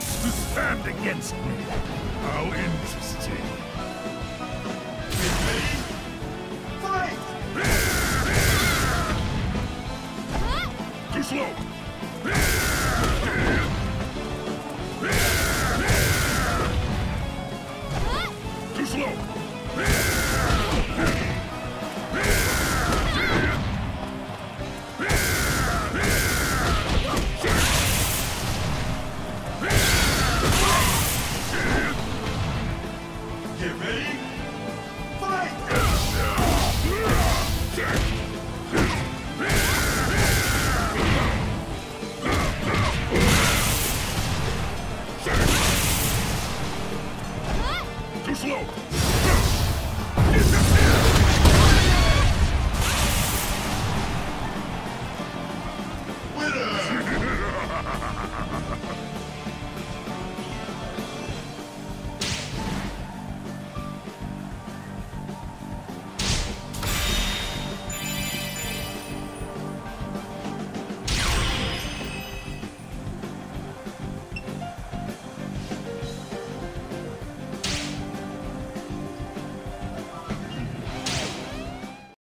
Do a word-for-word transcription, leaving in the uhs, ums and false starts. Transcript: seeks to stand against me. How interesting. Fight! Too slow. Too slow. Too slow.